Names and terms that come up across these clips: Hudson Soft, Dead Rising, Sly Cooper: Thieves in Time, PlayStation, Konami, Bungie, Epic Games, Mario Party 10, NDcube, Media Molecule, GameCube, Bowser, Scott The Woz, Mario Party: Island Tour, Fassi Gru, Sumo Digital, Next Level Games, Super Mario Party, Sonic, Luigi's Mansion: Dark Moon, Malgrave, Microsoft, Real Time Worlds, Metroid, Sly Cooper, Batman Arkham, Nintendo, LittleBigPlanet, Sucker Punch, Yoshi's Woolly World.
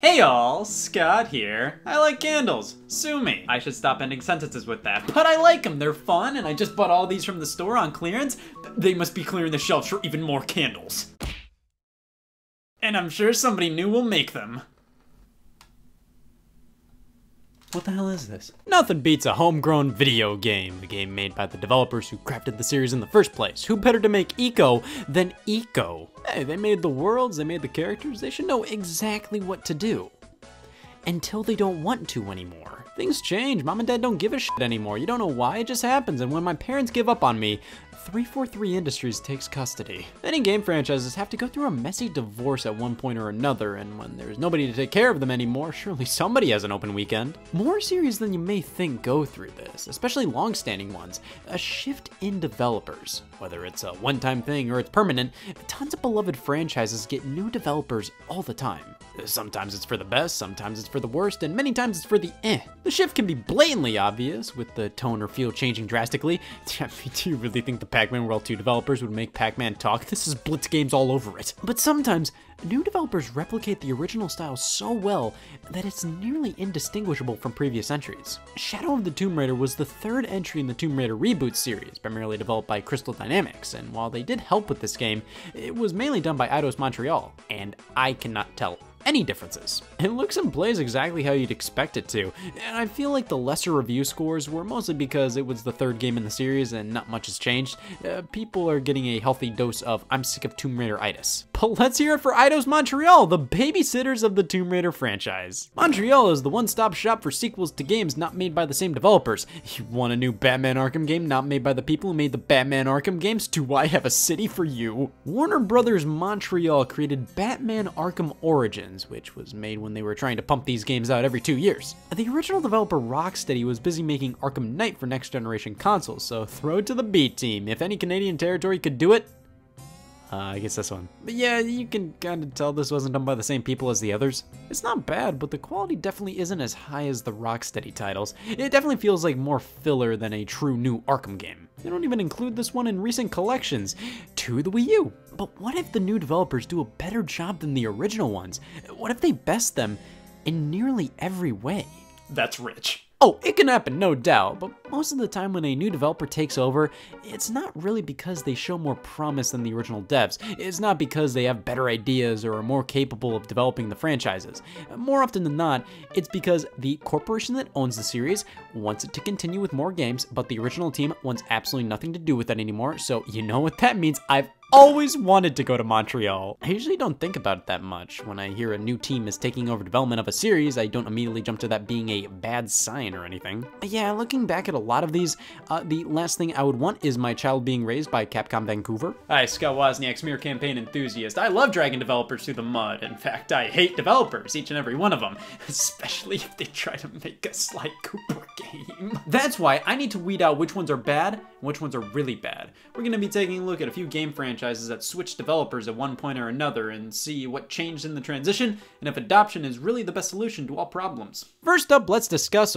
Hey y'all, Scott here. I like candles. Sue me. I should stop ending sentences with that, but I like them. They're fun, and I just bought all these from the store on clearance. They must be clearing the shelves for even more candles. And I'm sure somebody new will make them. What the hell is this? Nothing beats a homegrown video game, a game made by the developers who crafted the series in the first place. Who better to make Eco than Eco? Hey, they made the worlds, they made the characters, they should know exactly what to do. Until they don't want to anymore. Things change, mom and dad don't give a shit anymore. You don't know why, it just happens. And when my parents give up on me, 343 Industries takes custody. Many game franchises have to go through a messy divorce at one point or another, and when there's nobody to take care of them anymore, surely somebody has an open weekend. More series than you may think go through this, especially long-standing ones. A shift in developers. Whether it's a one-time thing or it's permanent, tons of beloved franchises get new developers all the time. Sometimes it's for the best, sometimes it's for the worst, and many times it's for the eh. The shift can be blatantly obvious, with the tone or feel changing drastically. Do you really think the Pac-Man World 2 developers would make Pac-Man talk? This is Blitz Games all over it. But sometimes, new developers replicate the original style so well that it's nearly indistinguishable from previous entries. Shadow of the Tomb Raider was the third entry in the Tomb Raider reboot series, primarily developed by Crystal Dynamics, and while they did help with this game, it was mainly done by Eidos Montreal, and I cannot tell any differences. It looks and plays exactly how you'd expect it to, and I feel like the lesser review scores were mostly because it was the third game in the series and not much has changed. People are getting a healthy dose of I'm sick of Tomb Raider-itis. But let's hear it for Eidos Montreal, the babysitters of the Tomb Raider franchise. Montreal is the one-stop shop for sequels to games not made by the same developers. You want a new Batman Arkham game not made by the people who made the Batman Arkham games? Do I have a city for you? Warner Brothers Montreal created Batman Arkham Origins, which was made when they were trying to pump these games out every 2 years. The original developer Rocksteady was busy making Arkham Knight for next generation consoles, so throw it to the B team. If any Canadian territory could do it, I guess this one. But yeah, you can kind of tell this wasn't done by the same people as the others. It's not bad, but the quality definitely isn't as high as the Rocksteady titles. It definitely feels like more filler than a true new Arkham game. They don't even include this one in recent collections to the Wii U. But what if the new developers do a better job than the original ones? What if they best them in nearly every way? That's rich. Oh, it can happen, no doubt, but most of the time when a new developer takes over, it's not really because they show more promise than the original devs. It's not because they have better ideas or are more capable of developing the franchises. More often than not, it's because the corporation that owns the series wants it to continue with more games, but the original team wants absolutely nothing to do with that anymore, so you know what that means. I've always wanted to go to Montreal. I usually don't think about it that much. When I hear a new team is taking over development of a series, I don't immediately jump to that being a bad sign or anything. But yeah, looking back at a lot of these, the last thing I would want is my child being raised by Capcom Vancouver. Hi, Scott Wozniak, smear campaign enthusiast. I love dragging developers through the mud. In fact, I hate developers, each and every one of them, especially if they try to make a Sly Cooper game. That's why I need to weed out which ones are bad and which ones are really bad. We're gonna be taking a look at a few game franchises that switch developers at one point or another and see what changed in the transition and if adoption is really the best solution to all problems. First up, let's discuss,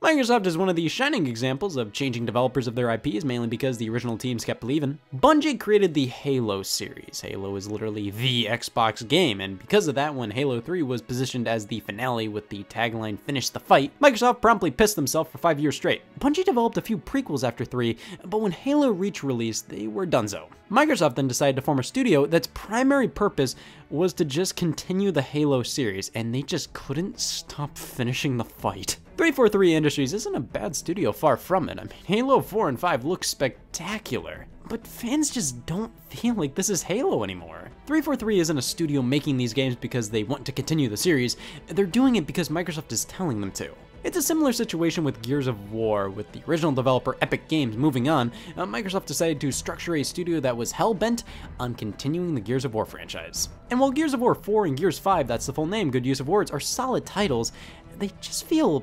Microsoft is one of the shining examples of changing developers of their IPs, mainly because the original teams kept leaving. Bungie created the Halo series. Halo is literally the Xbox game, and because of that, when Halo 3 was positioned as the finale with the tagline, "Finish the fight," Microsoft promptly pissed themselves for 5 years straight. Bungie developed a few prequels after 3, but when Halo Reach released, they were donezo. Microsoft then decided to form a studio that's primary purpose was to just continue the Halo series, and they just couldn't stop finishing the fight. 343 Industries isn't a bad studio, far from it. I mean, Halo 4 and 5 look spectacular, but fans just don't feel like this is Halo anymore. 343 isn't a studio making these games because they want to continue the series, they're doing it because Microsoft is telling them to. It's a similar situation with Gears of War. With the original developer Epic Games moving on, Microsoft decided to structure a studio that was hell-bent on continuing the Gears of War franchise. And while Gears of War 4 and Gears 5, that's the full name, good use of words, are solid titles, they just feel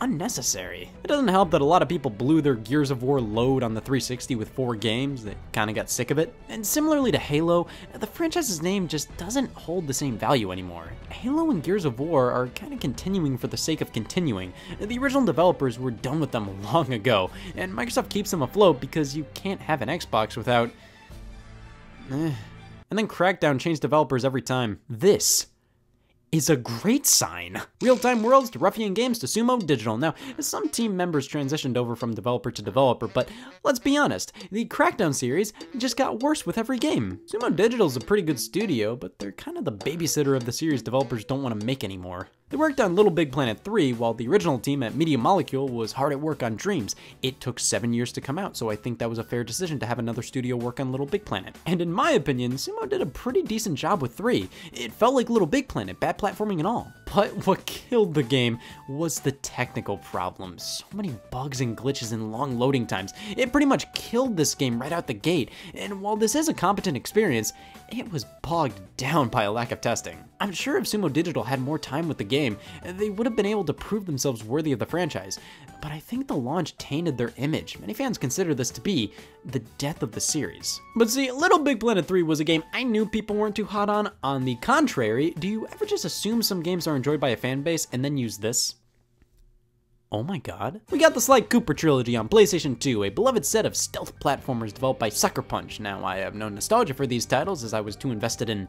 unnecessary. It doesn't help that a lot of people blew their Gears of War load on the 360 with 4 games. They kind of got sick of it. And similarly to Halo, the franchise's name just doesn't hold the same value anymore. Halo and Gears of War are kind of continuing for the sake of continuing. The original developers were done with them long ago, and Microsoft keeps them afloat because you can't have an Xbox without and then Crackdown changed developers every time. This is a great sign. Real Time Worlds to Ruffian Games to Sumo Digital. Now, some team members transitioned over from developer to developer, but let's be honest, the Crackdown series just got worse with every game. Sumo Digital's a pretty good studio, but they're kind of the babysitter of the series developers don't want to make anymore. They worked on LittleBigPlanet 3, while the original team at Media Molecule was hard at work on Dreams. It took 7 years to come out, so I think that was a fair decision to have another studio work on LittleBigPlanet. And in my opinion, Sumo did a pretty decent job with 3. It felt like LittleBigPlanet, bad platforming and all. But what killed the game was the technical problems. So many bugs and glitches and long loading times. It pretty much killed this game right out the gate, and while this is a competent experience, it was bogged down by a lack of testing. I'm sure if Sumo Digital had more time with the game, they would have been able to prove themselves worthy of the franchise, but I think the launch tainted their image. Many fans consider this to be the death of the series. But see, LittleBigPlanet 3 was a game I knew people weren't too hot on. On the contrary, do you ever just assume some games are enjoyed by a fan base and then use this? Oh my god. We got the Sly Cooper trilogy on PlayStation 2, a beloved set of stealth platformers developed by Sucker Punch. Now, I have no nostalgia for these titles as I was too invested in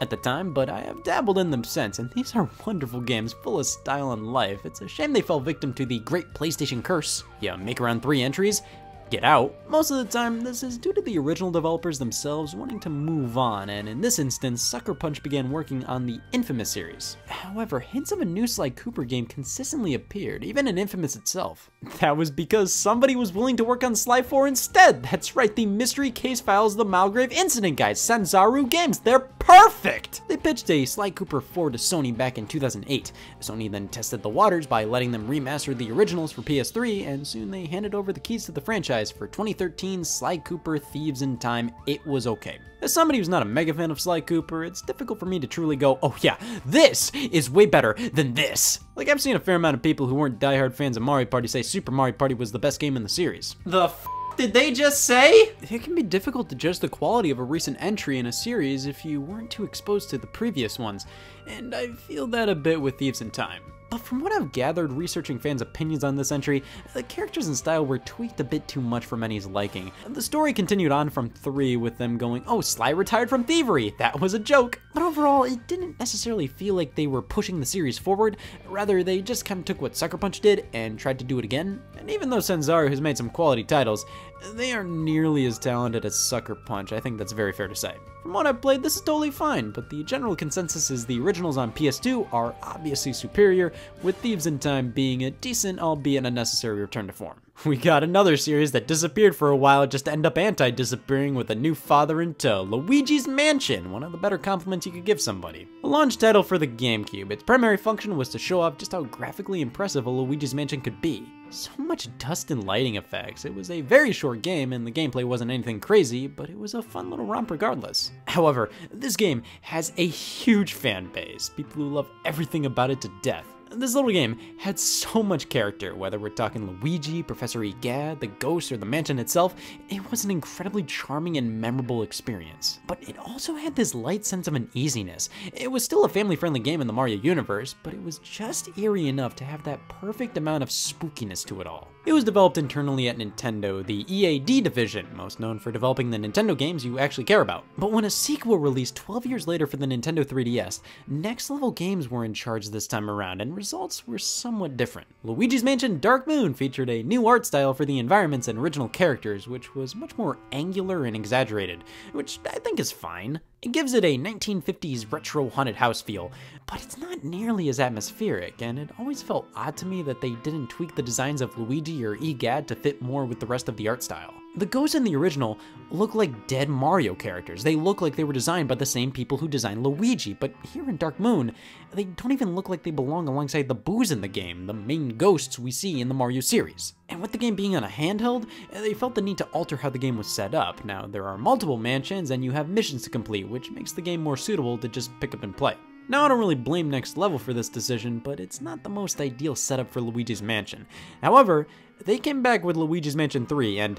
at the time, but I have dabbled in them since, and these are wonderful games full of style and life. It's a shame they fell victim to the great PlayStation curse. You make around 3 entries, get out. Most of the time, this is due to the original developers themselves wanting to move on, and in this instance, Sucker Punch began working on the Infamous series. However, hints of a new Sly Cooper game consistently appeared, even in Infamous itself. That was because somebody was willing to work on Sly 4 instead. That's right, the Mystery Case Files: The Malgrave Incident guys, Sanzaru Games, they're perfect! They pitched a Sly Cooper 4 to Sony back in 2008. Sony then tested the waters by letting them remaster the originals for PS3, and soon they handed over the keys to the franchise for 2013's Sly Cooper: Thieves in Time. It was okay. As somebody who's not a mega fan of Sly Cooper, it's difficult for me to truly go, oh yeah, this is way better than this. Like, I've seen a fair amount of people who weren't diehard fans of Mario Party say Super Mario Party was the best game in the series. The did they just say? It can be difficult to judge the quality of a recent entry in a series if you weren't too exposed to the previous ones, and I feel that a bit with Thieves in Time. But from what I've gathered researching fans' opinions on this entry, the characters and style were tweaked a bit too much for many's liking. The story continued on from 3 with them going, oh, Sly retired from thievery, that was a joke. But overall, it didn't necessarily feel like they were pushing the series forward. Rather, they just kind of took what Sucker Punch did and tried to do it again. And even though Sanzaru has made some quality titles, they aren't nearly as talented as Sucker Punch. I think that's very fair to say. From what I've played, this is totally fine, but the general consensus is the originals on PS2 are obviously superior, with Thieves in Time being a decent, albeit unnecessary, return to form. We got another series that disappeared for a while just to end up anti-disappearing with a new father in tow, Luigi's Mansion, one of the better compliments you could give somebody. The launch title for the GameCube, its primary function was to show off just how graphically impressive a Luigi's Mansion could be. So much dust and lighting effects. It was a very short game and the gameplay wasn't anything crazy, but it was a fun little romp regardless. However, this game has a huge fan base, people who love everything about it to death. This little game had so much character, whether we're talking Luigi, Professor Egad, the ghost, or the mansion itself, it was an incredibly charming and memorable experience. But it also had this light sense of uneasiness. It was still a family-friendly game in the Mario universe, but it was just eerie enough to have that perfect amount of spookiness to it all. It was developed internally at Nintendo, the EAD division, most known for developing the Nintendo games you actually care about. But when a sequel released 12 years later for the Nintendo 3DS, Next Level Games were in charge this time around, and results were somewhat different. Luigi's Mansion: Dark Moon featured a new art style for the environments and original characters, which was much more angular and exaggerated, which I think is fine. It gives it a 1950s retro haunted house feel, but it's not nearly as atmospheric, and it always felt odd to me that they didn't tweak the designs of Luigi or Egad to fit more with the rest of the art style. The ghosts in the original look like dead Mario characters. They look like they were designed by the same people who designed Luigi, but here in Dark Moon, they don't even look like they belong alongside the boos in the game, the main ghosts we see in the Mario series. And with the game being on a handheld, they felt the need to alter how the game was set up. Now, there are multiple mansions and you have missions to complete, which makes the game more suitable to just pick up and play. Now, I don't really blame Next Level for this decision, but it's not the most ideal setup for Luigi's Mansion. However, they came back with Luigi's Mansion 3 and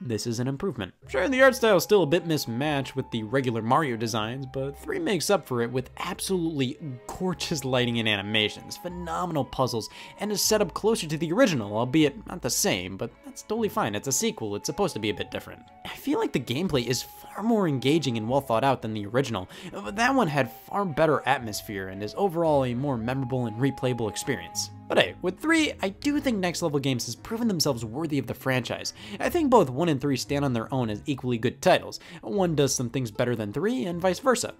this is an improvement. Sure, the art style is still a bit mismatched with the regular Mario designs, but 3 makes up for it with absolutely gorgeous lighting and animations, phenomenal puzzles, and a setup closer to the original, albeit not the same, but that's It's totally fine. It's a sequel. It's supposed to be a bit different. I feel like the gameplay is far more engaging and well thought out than the original, but that one had far better atmosphere and is overall a more memorable and replayable experience. But hey, with 3, I do think Next Level Games has proven themselves worthy of the franchise. I think both 1 and 3 stand on their own as equally good titles. 1 does some things better than 3 and vice versa.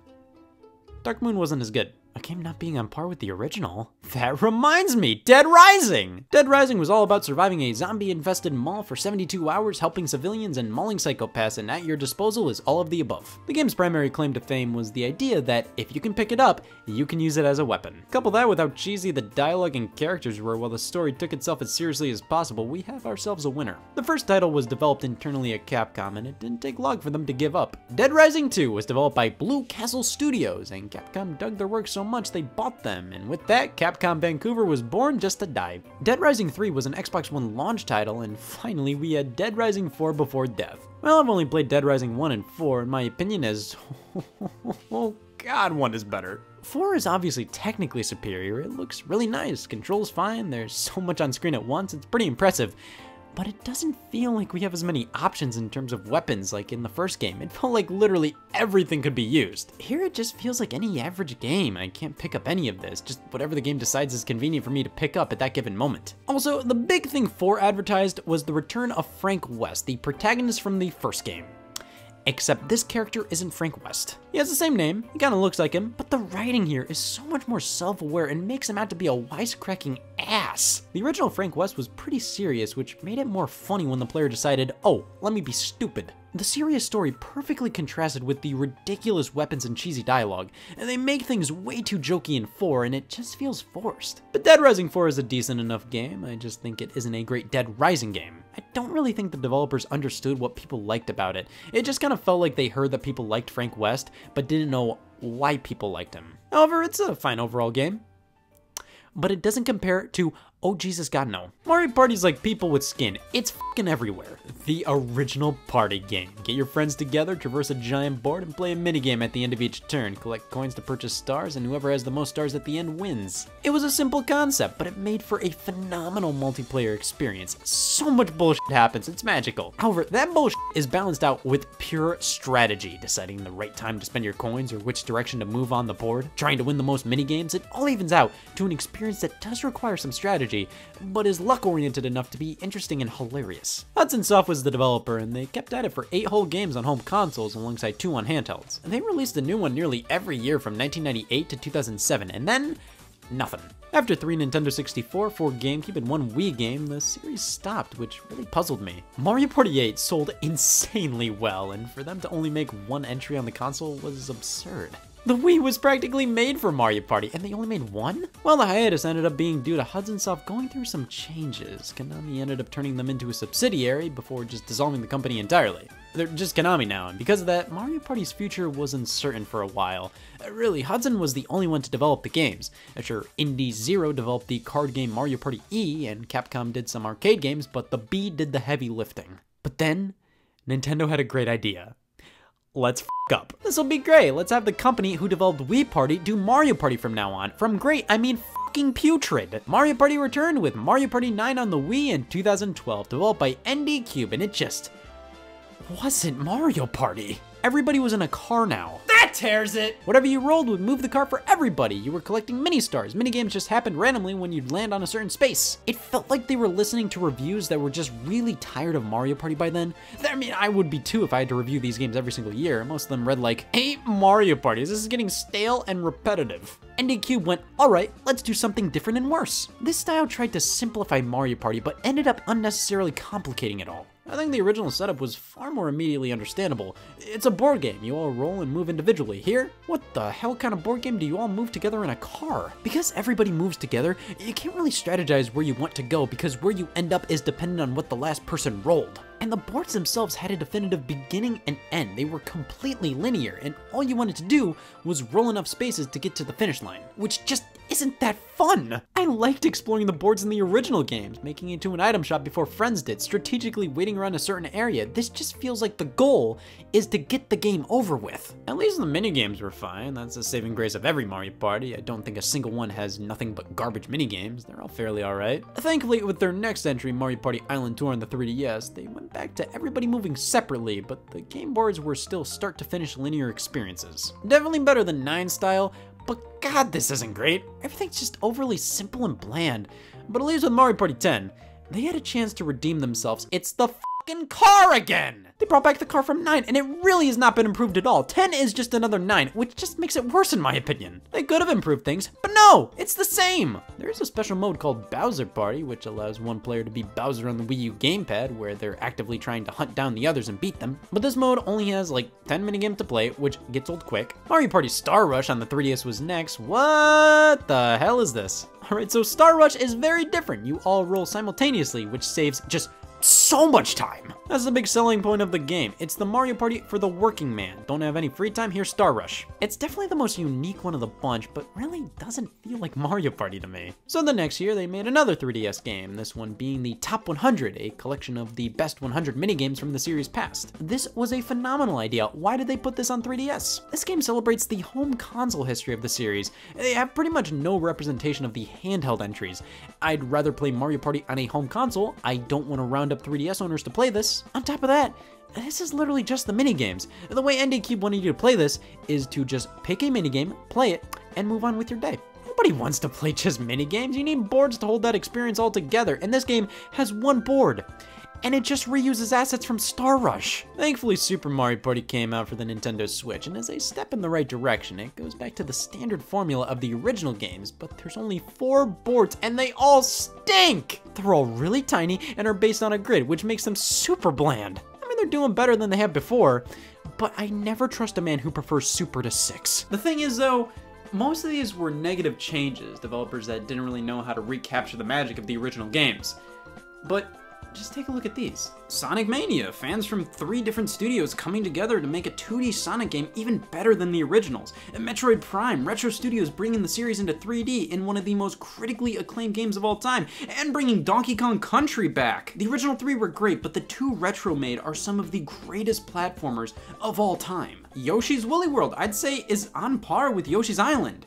Dark Moon wasn't as good. A game not being on par with the original? That reminds me, Dead Rising! Dead Rising was all about surviving a zombie-infested mall for 72 hours, helping civilians and mauling psychopaths, and at your disposal is all of the above. The game's primary claim to fame was the idea that if you can pick it up, you can use it as a weapon. Couple that with how cheesy the dialogue and characters were while the story took itself as seriously as possible, we have ourselves a winner. The first title was developed internally at Capcom, and it didn't take long for them to give up. Dead Rising 2 was developed by Blue Castle Studios, and Capcom dug their work so much they bought them, and with that, Capcom Vancouver was born just to die. Dead Rising 3 was an Xbox One launch title, and finally we had Dead Rising 4 before death. Well, I've only played Dead Rising 1 and 4, and my opinion is, oh god, 1 is better. 4 is obviously technically superior, it looks really nice, controls fine, there's so much on screen at once, it's pretty impressive. But it doesn't feel like we have as many options in terms of weapons like in the first game. It felt like literally everything could be used. Here it just feels like any average game. I can't pick up any of this, just whatever the game decides is convenient for me to pick up at that given moment. Also, the big thing 4 advertised was the return of Frank West, the protagonist from the first game. Except this character isn't Frank West. He has the same name, he kinda looks like him, but the writing here is so much more self-aware and makes him out to be a wisecracking ass. The original Frank West was pretty serious, which made it more funny when the player decided, oh, let me be stupid. The serious story perfectly contrasted with the ridiculous weapons and cheesy dialogue, and they make things way too jokey in 4 and it just feels forced. But Dead Rising 4 is a decent enough game, I just think it isn't a great Dead Rising game. I don't really think the developers understood what people liked about it. It just kind of felt like they heard that people liked Frank West, but didn't know why people liked him. However, it's a fine overall game, but it doesn't compare to oh Jesus God no. Mario Party's like people with skin, it's f***ing everywhere. The original party game. Get your friends together, traverse a giant board, and play a minigame at the end of each turn. Collect coins to purchase stars, and whoever has the most stars at the end wins. It was a simple concept, but it made for a phenomenal multiplayer experience. So much bullshit happens, it's magical. However, that bullshit is balanced out with pure strategy, deciding the right time to spend your coins or which direction to move on the board, trying to win the most minigames. It all evens out to an experience that does require some strategy, but is luck-oriented enough to be interesting and hilarious. Hudson Soft was the developer, and they kept at it for 8 whole games on home consoles alongside 2 on handhelds. And they released a new one nearly every year from 1998 to 2007, and then nothing. After 3 Nintendo 64, 4 GameCube, and 1 Wii game, the series stopped, which really puzzled me. Mario Party 8 sold insanely well, and for them to only make 1 entry on the console was absurd. The Wii was practically made for Mario Party, and they only made 1? Well, the hiatus ended up being due to Hudson Soft going through some changes. Konami ended up turning them into a subsidiary before just dissolving the company entirely. They're just Konami now, and because of that, Mario Party's future was uncertain for a while. Really, Hudson was the only one to develop the games. Sure, Indie Zero developed the card game Mario Party E, and Capcom did some arcade games, but the B did the heavy lifting. But then, Nintendo had a great idea. Let's f*** up. This'll be great, let's have the company who developed Wii Party do Mario Party from now on. From great, I mean f***ing putrid. Mario Party returned with Mario Party 9 on the Wii in 2012, developed by NDcube, and it just wasn't Mario Party. Everybody was in a car now. That tears it! Whatever you rolled would move the car for everybody. You were collecting mini-stars. Minigames just happened randomly when you'd land on a certain space. It felt like they were listening to reviews that were just really tired of Mario Party by then. I mean, I would be too if I had to review these games every single year. Most of them read like, hey, Mario Party, this is getting stale and repetitive. NDcube went, alright, let's do something different and worse. This style tried to simplify Mario Party, but ended up unnecessarily complicating it all. I think the original setup was far more immediately understandable. It's a board game, you all roll and move individually. Here, what the hell kind of board game do you all move together in a car? Because everybody moves together, you can't really strategize where you want to go because where you end up is dependent on what the last person rolled. And the boards themselves had a definitive beginning and end. They were completely linear, and all you wanted to do was roll enough spaces to get to the finish line, which just isn't that fun! I liked exploring the boards in the original games, making it to an item shop before friends did, strategically waiting around a certain area. This just feels like the goal is to get the game over with. At least the minigames were fine. That's the saving grace of every Mario Party. I don't think a single one has nothing but garbage minigames. They're all fairly alright. Thankfully, with their next entry, Mario Party Island Tour on the 3DS, they went back to everybody moving separately, but the game boards were still start-to-finish linear experiences. Definitely better than 9 style, but god, this isn't great. Everything's just overly simple and bland. But at least with Mario Party 10, they had a chance to redeem themselves. It's the fucking car again! They brought back the car from 9, and it really has not been improved at all. 10 is just another 9, which just makes it worse in my opinion. They could have improved things, but no, it's the same! There is a special mode called Bowser Party, which allows one player to be Bowser on the Wii U gamepad, where they're actively trying to hunt down the others and beat them. But this mode only has like 10 minigames to play, which gets old quick. Mario Party Star Rush on the 3DS was next. What the hell is this? Alright, so Star Rush is very different. You all roll simultaneously, which saves just so much time. That's the big selling point of the game. It's the Mario Party for the working man. Don't have any free time? Here's Star Rush. It's definitely the most unique one of the bunch, but really doesn't feel like Mario Party to me. So the next year, they made another 3DS game, this one being the Top 100, a collection of the best 100 minigames from the series past. This was a phenomenal idea. Why did they put this on 3DS? This game celebrates the home console history of the series. They have pretty much no representation of the handheld entries. I'd rather play Mario Party on a home console. I don't want to round up 3DS owners to play this. On top of that, this is literally just the minigames. The way NDcube wanted you to play this is to just pick a minigame, play it, and move on with your day. Nobody wants to play just minigames. You need boards to hold that experience all together, and this game has one board. And it just reuses assets from Star Rush. Thankfully, Super Mario Party came out for the Nintendo Switch, and is a step in the right direction. It goes back to the standard formula of the original games, but there's only 4 boards, and they all stink! They're all really tiny, and are based on a grid, which makes them super bland. I mean, they're doing better than they have before, but I never trust a man who prefers Super to 6. The thing is, though, most of these were negative changes, developers that didn't really know how to recapture the magic of the original games. But just take a look at these. Sonic Mania, fans from 3 different studios coming together to make a 2D Sonic game even better than the originals. And Metroid Prime, Retro Studios bringing the series into 3D in one of the most critically acclaimed games of all time, and bringing Donkey Kong Country back. The original 3 were great, but the 2 Retro made are some of the greatest platformers of all time. Yoshi's Woolly World, I'd say, is on par with Yoshi's Island.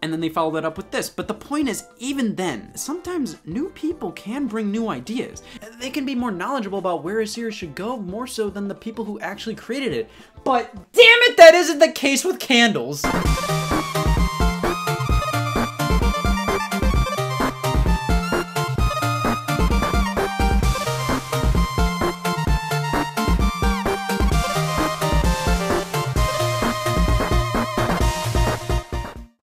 And then they followed that up with this. But the point is, even then, sometimes new people can bring new ideas. They can be more knowledgeable about where a series should go, more so than the people who actually created it. But damn it, that isn't the case with Candles.